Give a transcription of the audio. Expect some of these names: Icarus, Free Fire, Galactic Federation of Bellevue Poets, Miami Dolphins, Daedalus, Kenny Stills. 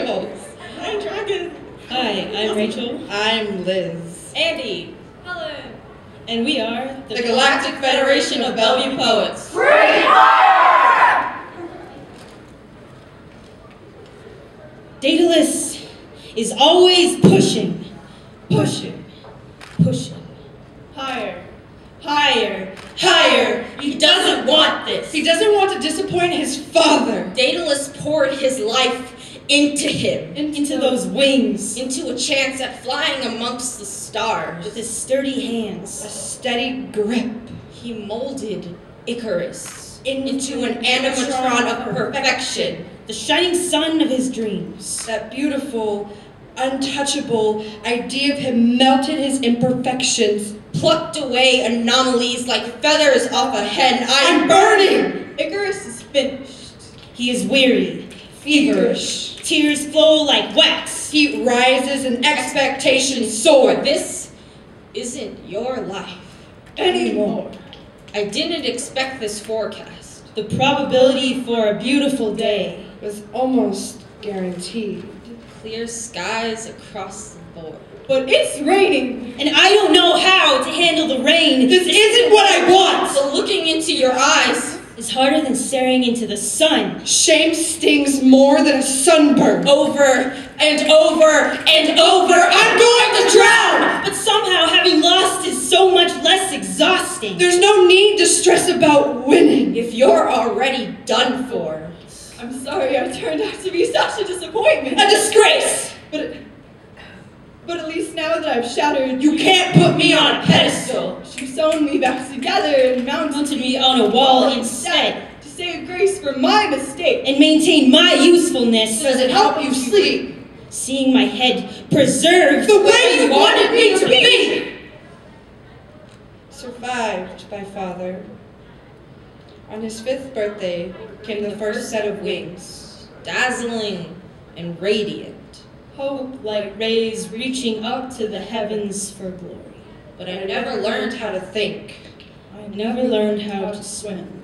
goes. Hi, Dragon. Hi, I'm Rachel. I'm Liz. Andy. Helen. And we are the Galactic Federation of Bellevue Poets. Free Fire! Daedalus is always pushing. Higher. He doesn't want this. He doesn't want to disappoint his father. Daedalus poured his life into him. Into those wings. Into a chance at flying amongst the stars. With his sturdy hands. A steady grip. He molded Icarus into an animatron of perfection. The shining sun of his dreams. That beautiful, untouchable idea of him melted his imperfections, plucked away anomalies like feathers off a hen. I'm burning! Icarus is finished. He is weary, feverish. Tears flow like wax. He rises and expectations soar. This isn't your life anymore. I didn't expect this forecast. The probability for a beautiful day was almost guaranteed. Clear skies across the board. But it's raining, and I don't know how to handle the rain. This isn't what I want! So looking into your eyes is harder than staring into the sun. Shame stings more than a sunburn. Over and over. I'm going to drown! But somehow having lost is so much less exhausting. There's no need to stress about winning. If you're already done for. I'm sorry, I turned out to be such a disappointment. A disgrace! But at least now that I've shattered, you can't put me on a pedestal. You've sewn me back together and mounted me on a wall instead. To say a grace for my mistake. And maintain my usefulness. Does it help you sleep? Seeing my head preserved the way you wanted me to be. Survived by father. On his 5th birthday came the first set of wings, dazzling and radiant. Hope like rays reaching up to the heavens for glory. But I never learned how to think. I never learned how to swim.